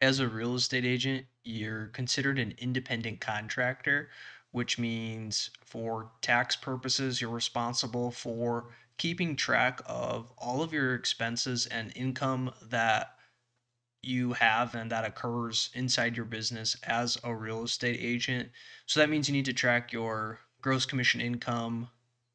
as a real estate agent, you're considered an independent contractor, which means for tax purposes, you're responsible for keeping track of all of your expenses and income that you have and that occurs inside your business as a real estate agent. So that means you need to track your gross commission income,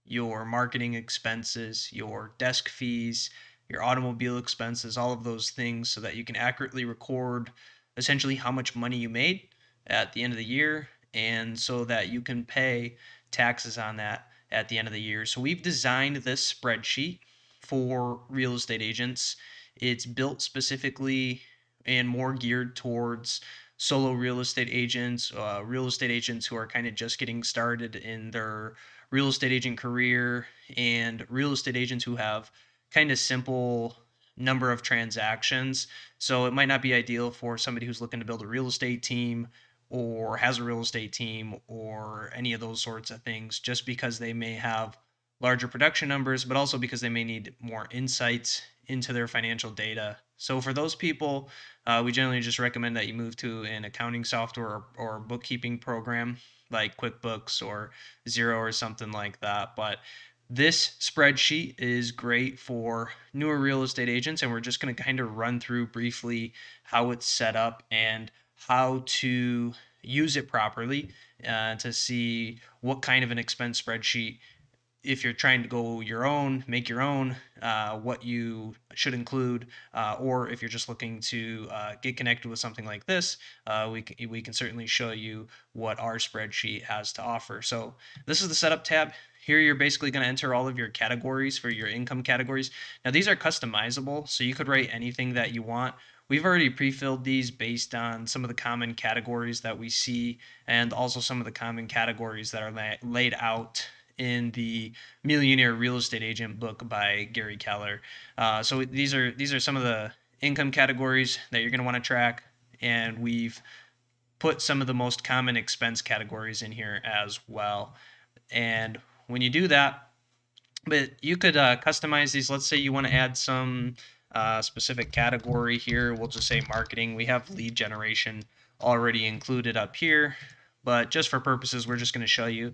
your marketing expenses, your desk fees, your automobile expenses, all of those things, so that you can accurately record essentially how much money you made at the end of the year, and so that you can pay taxes on that at the end of the year. So we've designed this spreadsheet for real estate agents. It's built specifically and more geared towards solo real estate agents who are kind of just getting started in their real estate agent career, and real estate agents who have kind of simple number of transactions. So it might not be ideal for somebody who's looking to build a real estate team or has a real estate team or any of those sorts of things, just because they may have larger production numbers, but also because they may need more insights into their financial data. So for those people, we generally just recommend that you move to an accounting software or bookkeeping program like QuickBooks or Xero or something like that. But this spreadsheet is great for newer real estate agents, and we're just going to kind of run through briefly how it's set up and how to use it properly to see what kind of an expense spreadsheet, if you're trying to go your own, make your own, what you should include, or if you're just looking to get connected with something like this, we can certainly show you what our spreadsheet has to offer. So this is the setup tab. Here you're basically going to enter all of your categories for your income categories. Now these are customizable, so you could write anything that you want. We've already pre-filled these based on some of the common categories that we see, and also some of the common categories that are laid out in the Millionaire Real Estate Agent book by Gary Keller. So these are some of the income categories that you're going to want to track, and we've put some of the most common expense categories in here as well. And when you do that, but you could customize these. Let's say you want to add some specific category here. We'll just say marketing. We have lead generation already included up here, but just for purposes, we're just going to show you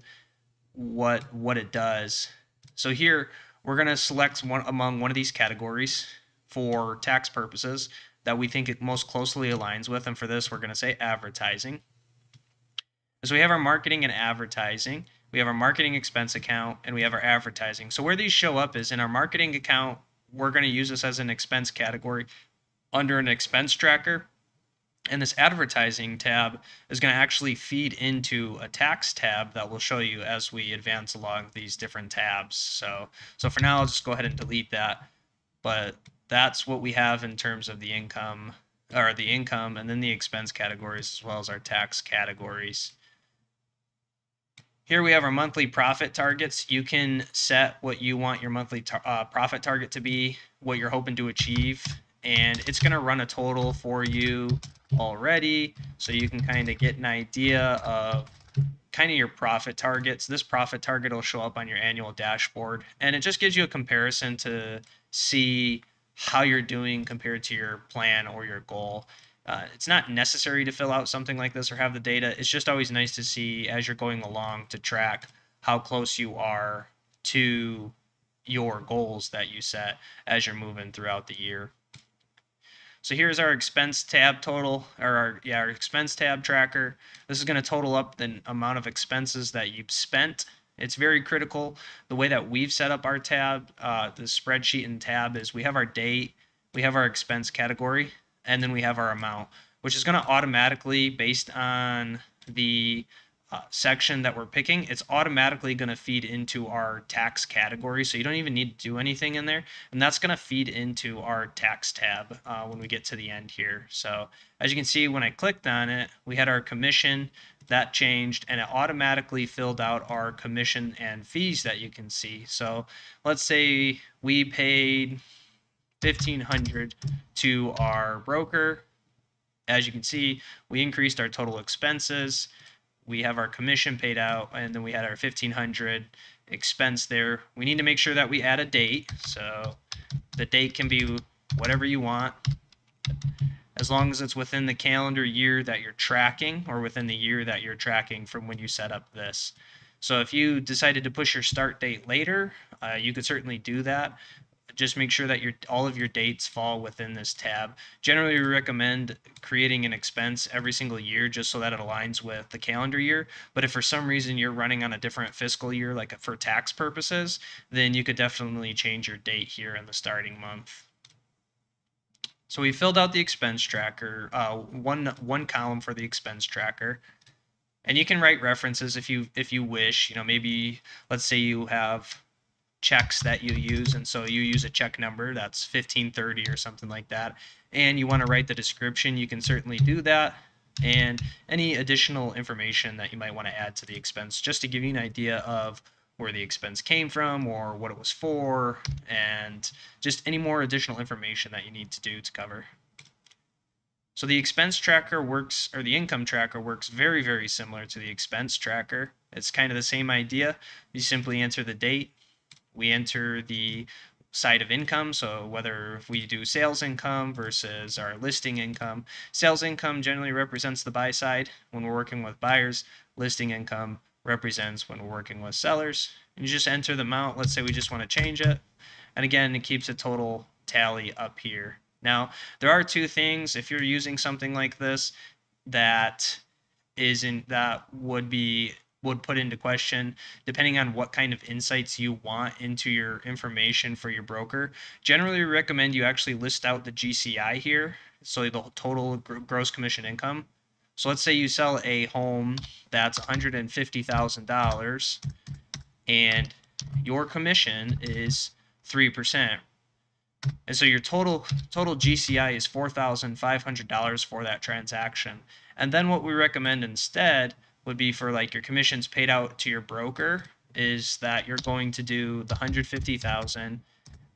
what it does. So here we're going to select among one of these categories for tax purposes that we think it most closely aligns with, and for this we're going to say advertising. So we have our marketing and advertising. We have our marketing expense account, and we have our advertising. So where these show up is in our marketing account. We're going to use this as an expense category under an expense tracker. And this advertising tab is going to actually feed into a tax tab that we'll show you as we advance along these different tabs. So for now, I'll just go ahead and delete that. But that's what we have in terms of the income and then the expense categories, as well as our tax categories. Here we have our monthly profit targets. You can set what you want your monthly profit target to be, what you're hoping to achieve, and it's going to run a total for you already, so you can kind of get an idea of kind of your profit targets. This profit target will show up on your annual dashboard, and it just gives you a comparison to see how you're doing compared to your plan or your goal. It's not necessary to fill out something like this or have the data. It's just always nice to see as you're going along to track how close you are to your goals that you set as you're moving throughout the year. So here's our expense tab total, or our expense tab tracker. This is going to total up the amount of expenses that you've spent. It's very critical. The way that we've set up our tab, the spreadsheet and tab, is we have our date, we have our expense category, and then we have our amount, which is going to automatically, based on the section that we're picking, it's automatically going to feed into our tax category. So you don't even need to do anything in there. And that's going to feed into our tax tab when we get to the end here. So as you can see, when I clicked on it, we had our commission that changed, and it automatically filled out our commission and fees that you can see. So let's say we paid $1,500 to our broker. As you can see, we increased our total expenses. We have our commission paid out, and then we had our $1,500 expense there. We need to make sure that we add a date. So the date can be whatever you want. as long as it's within the calendar year that you're tracking, or within the year that you're tracking from when you set up this. So if you decided to push your start date later, you could certainly do that. Just make sure that all of your dates fall within this tab. Generally, we recommend creating an expense every single year just so that it aligns with the calendar year. But if for some reason you're running on a different fiscal year, like for tax purposes, then you could definitely change your date here in the starting month. So we filled out the expense tracker, one column for the expense tracker. And you can write references if you wish. You know, maybe let's say you have checks that you use, and so you use a check number that's 1530 or something like that, and you want to write the description, you can certainly do that, and any additional information that you might want to add to the expense, just to give you an idea of where the expense came from or what it was for, and just any more additional information that you need to do to cover. So the expense tracker works, or the income tracker works very, very similar to the expense tracker. It's kind of the same idea. You simply enter the date. We enter the side of income, so whether we do sales income versus our listing income. Sales income generally represents the buy side when we're working with buyers. Listing income represents when we're working with sellers. And you just enter the amount. Let's say we just want to change it. And again, it keeps a total tally up here. Now, there are two things, if you're using something like this, that would put into question, depending on what kind of insights you want into your information for your broker. Generally, we recommend you actually list out the GCI here, so the total gross commission income. So let's say you sell a home that's $150,000, and your commission is 3%. And so your total GCI is $4,500 for that transaction. And then what we recommend instead would be, for like your commissions paid out to your broker, is that you're going to do the $150,000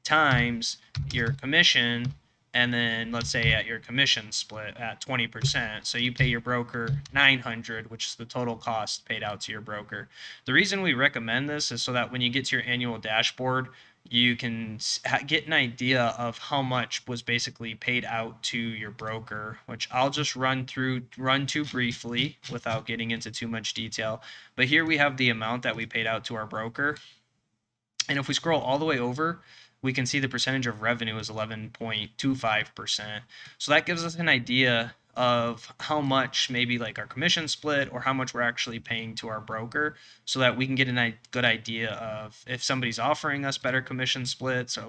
times your commission, and then let's say at your commission split at 20%. So you pay your broker $900, which is the total cost paid out to your broker. The reason we recommend this is so that when you get to your annual dashboard, you can get an idea of how much was basically paid out to your broker, which I'll just run through briefly without getting into too much detail. But here we have the amount that we paid out to our broker. And if we scroll all the way over, we can see the percentage of revenue is 11.25%. So that gives us an idea of how much maybe like our commission split, or how much we're actually paying to our broker, so that we can get a good idea of if somebody's offering us better commission splits, or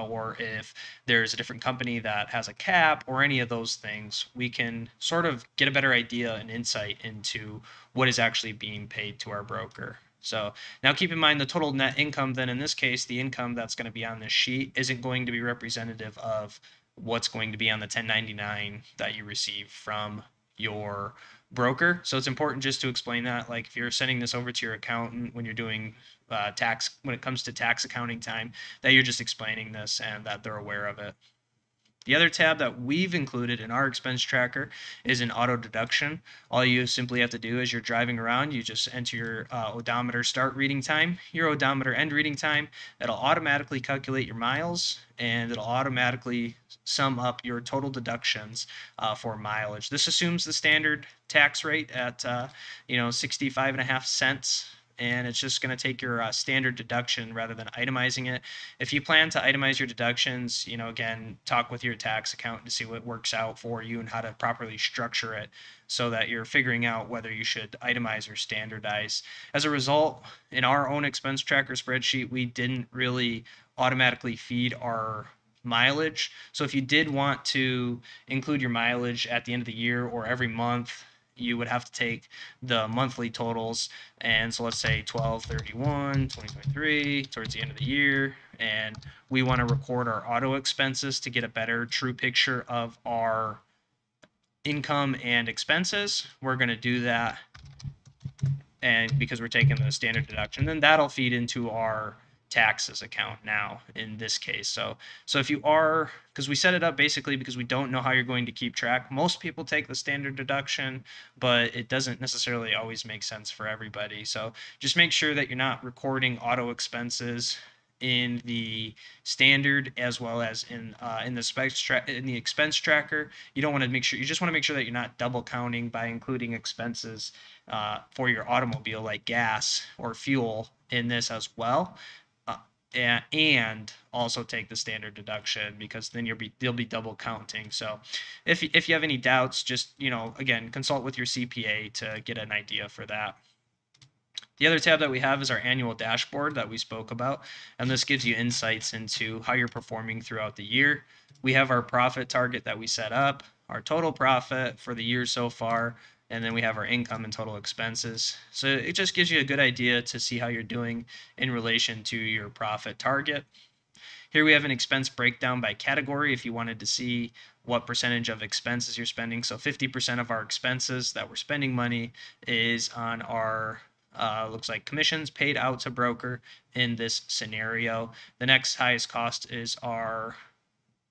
or if there's a different company that has a cap, or any of those things. We can sort of get a better idea and insight into what is actually being paid to our broker. So now keep in mind, the total net income, then in this case, the income that's going to be on this sheet isn't going to be representative of what's going to be on the 1099 that you receive from your broker. So it's important just to explain that, like if you're sending this over to your accountant when you're doing when it comes to tax accounting time, that you're just explaining this and that they're aware of it. The other tab that we've included in our expense tracker is an auto deduction. All you simply have to do is, you're driving around, you just enter your odometer start reading time, your odometer end reading time. It'll automatically calculate your miles, and it'll automatically sum up your total deductions for mileage. This assumes the standard tax rate at 65.5 cents. And it's just going to take your standard deduction rather than itemizing it. If you plan to itemize your deductions, again, talk with your tax accountant to see what works out for you and how to properly structure it, so that you're figuring out whether you should itemize or standardize. As a result, in our own expense tracker spreadsheet, we didn't really automatically feed our mileage. So if you did want to include your mileage at the end of the year or every month, you would have to take the monthly totals. And so let's say 12/31/2023 towards the end of the year, and we want to record our auto expenses to get a better true picture of our income and expenses. We're going to do that, and because we're taking the standard deduction, then that'll feed into our taxes account now in this case. So if you are, because we set it up basically because we don't know how you're going to keep track. Most people take the standard deduction, but it doesn't necessarily always make sense for everybody. So just make sure that you're not recording auto expenses in the standard as well as in the expense tracker. You don't want to make sure, you just want to make sure that you're not double counting by including expenses for your automobile, like gas or fuel, in this as well. And also take the standard deduction, because then you'll be double counting. So if you have any doubts, just, you know, again, consult with your CPA to get an idea for that. The other tab that we have is our annual dashboard that we spoke about, and this gives you insights into how you're performing throughout the year. We have our profit target that we set up, our total profit for the year so far, and then we have our income and total expenses. So it just gives you a good idea to see how you're doing in relation to your profit target. Here we have an expense breakdown by category if you wanted to see what percentage of expenses you're spending. So 50% of our expenses that we're spending money is on our looks like commissions paid out to broker in this scenario. The next highest cost is our,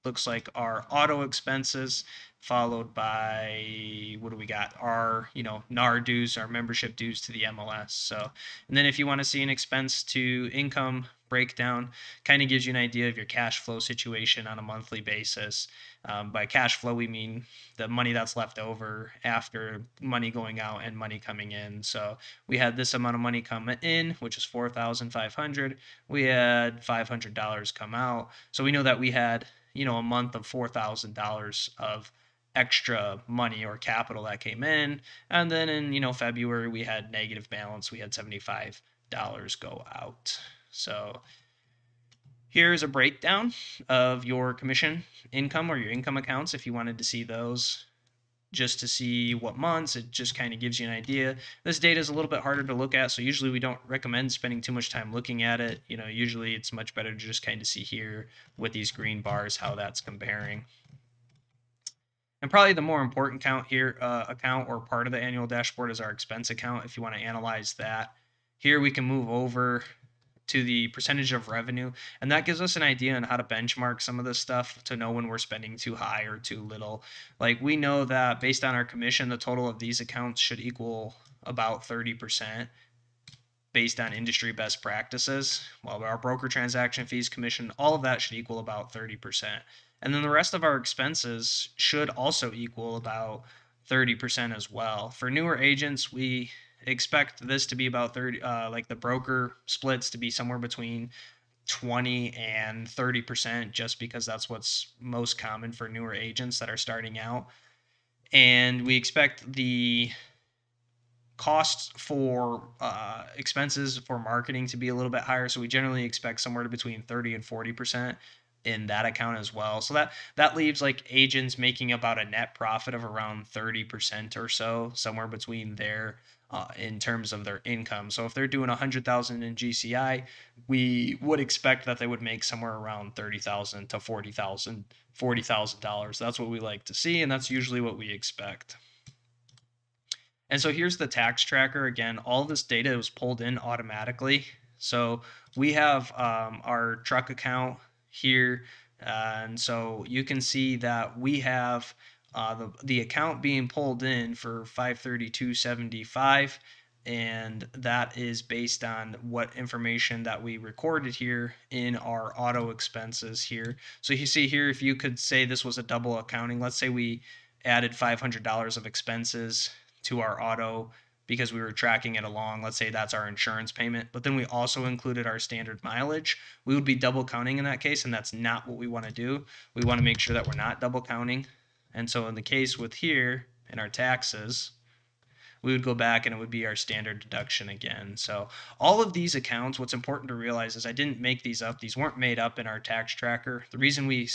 looks like our auto expenses, followed by, what do we got? Our, you know, NAR dues, our membership dues to the MLS. So, and then if you want to see an expense to income breakdown, kind of gives you an idea of your cash flow situation on a monthly basis. By cash flow, we mean the money that's left over after money going out and money coming in. So we had this amount of money come in, which is $4,500. We had $500 come out. So we know that we had, you know, a month of $4,000 of extra money or capital that came in. And then in, you know, February, we had negative balance. We had $75 go out. So here's a breakdown of your commission income or your income accounts if you wanted to see those, just to see what months. It just kind of gives you an idea. This data is a little bit harder to look at, so usually we don't recommend spending too much time looking at it. You know, usually it's much better to just kind of see here with these green bars how that's comparing. And probably the more important count here, account or part of the annual dashboard, is our expense account if you want to analyze that. Here we can move over to the percentage of revenue, and that gives us an idea on how to benchmark some of this stuff to know when we're spending too high or too little. Like, we know that based on our commission, the total of these accounts should equal about 30% based on industry best practices. Well, our broker transaction fees, commission, all of that should equal about 30%. And then the rest of our expenses should also equal about 30% as well. For newer agents, we expect this to be about 30, like the broker splits to be somewhere between 20 and 30%, just because that's what's most common for newer agents that are starting out. And we expect the costs for expenses for marketing to be a little bit higher. So we generally expect somewhere between 30 and 40%. In that account as well. So that leaves like agents making about a net profit of around 30% or so, somewhere between there in terms of their income. So if they're doing $100,000 in GCI, we would expect that they would make somewhere around $30,000 to $40,000. That's what we like to see, and that's usually what we expect. And so here's the tax tracker. Again, all this data was pulled in automatically. So we have our truck account here, and so you can see that we have the account being pulled in for 532.75, and that is based on what information that we recorded here in our auto expenses here. So you see here, if you could say this was a double accounting, let's say we added $500 of expenses to our auto because we were tracking it along. Let's say that's our insurance payment, but then we also included our standard mileage. We would be double counting in that case, and that's not what we want to do. We want to make sure that we're not double counting. And so in the case with here in our taxes, we would go back and it would be our standard deduction again. So all of these accounts, what's important to realize is I didn't make these up. These weren't made up in our tax tracker. The reason we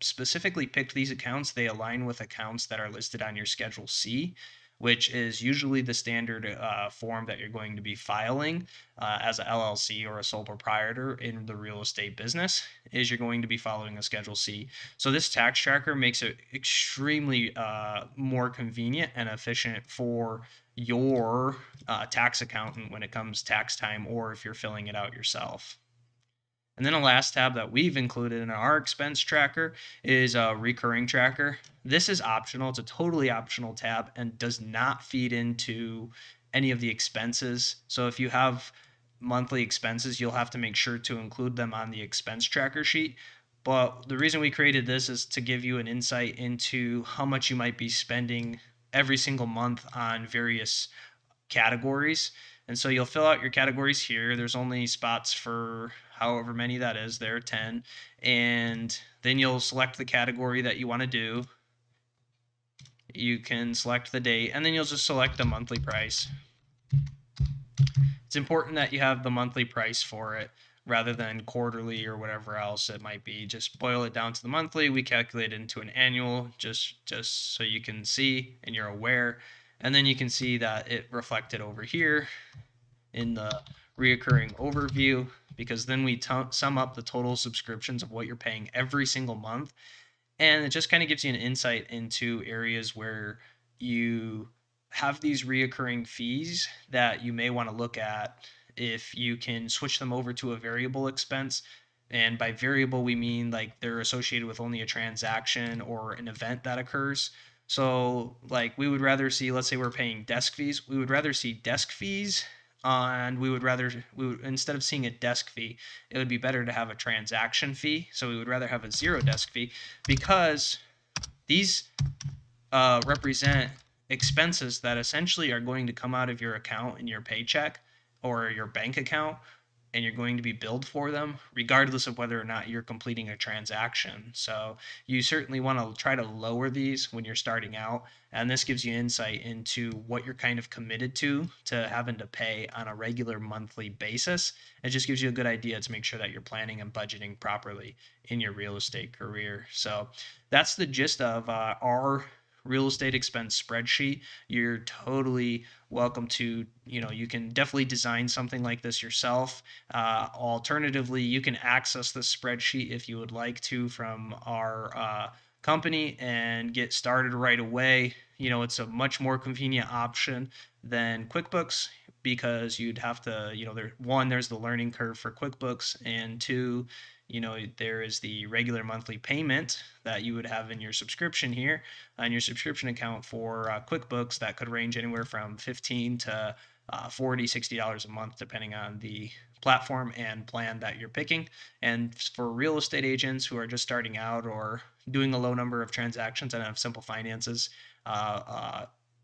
specifically picked these accounts, they align with accounts that are listed on your Schedule C, which is usually the standard form that you're going to be filing as an LLC or a sole proprietor in the real estate business, is you're going to be following a Schedule C. So this tax tracker makes it extremely more convenient and efficient for your tax accountant when it comes tax time, or if you're filling it out yourself. And then the last tab that we've included in our expense tracker is a recurring tracker. This is optional. It's a totally optional tab and does not feed into any of the expenses. So if you have monthly expenses, you'll have to make sure to include them on the expense tracker sheet. But the reason we created this is to give you an insight into how much you might be spending every single month on various categories. And so you'll fill out your categories here. There's only spots for however many that is. There are 10. And then you'll select the category that you want to do. You can select the date, and then you'll just select the monthly price. It's important that you have the monthly price for it, rather than quarterly or whatever else it might be. Just boil it down to the monthly. We calculate it into an annual, just so you can see and you're aware. And then you can see that it reflected over here in the reoccurring overview, because then we sum up the total subscriptions of what you're paying every single month. And it just kind of gives you an insight into areas where you have these reoccurring fees that you may want to look at if you can switch them over to a variable expense. And by variable, we mean like they're associated with only a transaction or an event that occurs. So like we would rather see, let's say we're paying desk fees. We would rather see desk fees, and instead of seeing a desk fee, it would be better to have a transaction fee. So we would rather have a zero desk fee, because these represent expenses that essentially are going to come out of your account in your paycheck or your bank account, and you're going to be billed for them regardless of whether or not you're completing a transaction. So you certainly want to try to lower these when you're starting out, and this gives you insight into what you're kind of committed to having to pay on a regular monthly basis. It just gives you a good idea to make sure that you're planning and budgeting properly in your real estate career. So that's the gist of our real estate expense spreadsheet. You're totally welcome to, you can definitely design something like this yourself. Alternatively, you can access this spreadsheet if you would like to from our company and get started right away. It's a much more convenient option than QuickBooks, because you'd have to, there's the learning curve for QuickBooks, and two, there is the regular monthly payment that you would have in your subscription here, on your subscription account for QuickBooks, that could range anywhere from $15 to $40, $60 a month, depending on the platform and plan that you're picking. And for real estate agents who are just starting out or doing a low number of transactions and have simple finances,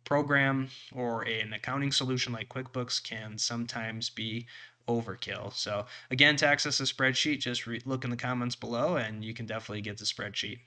program or an accounting solution like QuickBooks can sometimes be overkill. So again, to access the spreadsheet, just look in the comments below, and you can definitely get the spreadsheet.